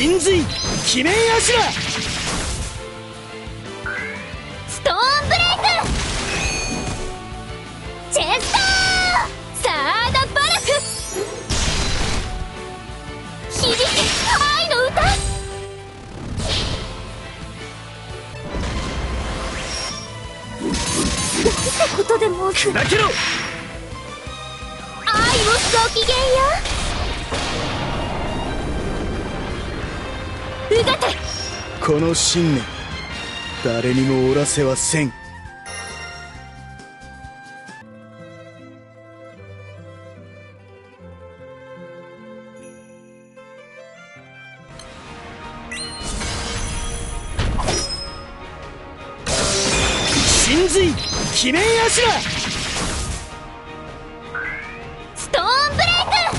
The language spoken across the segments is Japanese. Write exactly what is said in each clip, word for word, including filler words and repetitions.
神髄鬼面柱ストーンブレイクチェスターサーダバラク響き愛の歌なんてことでも砕けろ愛をごきげんようがてこの信念誰にもおらせはせん。神髄鬼面柱ストーンブレイク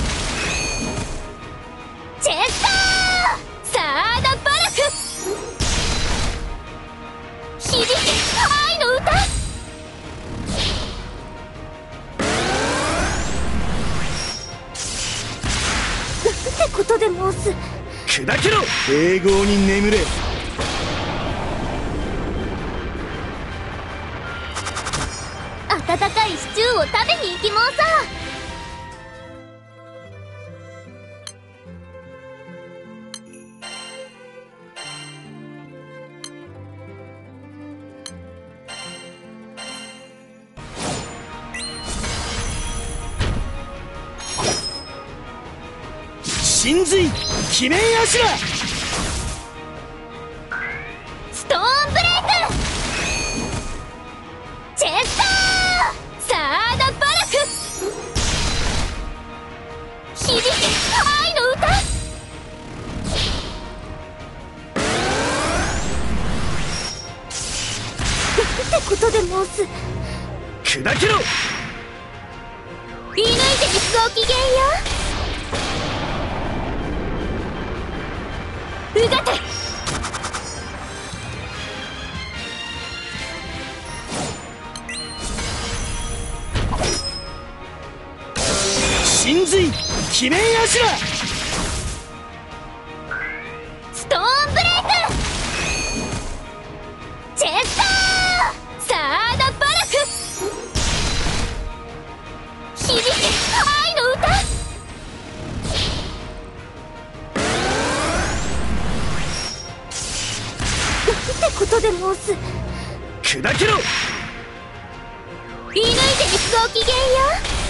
チェスター響き愛の歌なんてことで申す砕けろ永劫に眠れ温かいシチューを食べに行きもうさ神髄鬼面柱ストーンブレイクチェスターサーダバラク響き愛の歌なんてことで申す砕けろ射抜いてごきげんようがて神髄鬼面柱ストーンブレイクチェスターサーダバラク響き愛の歌ってことで申す砕けろ射抜いてごきげんよう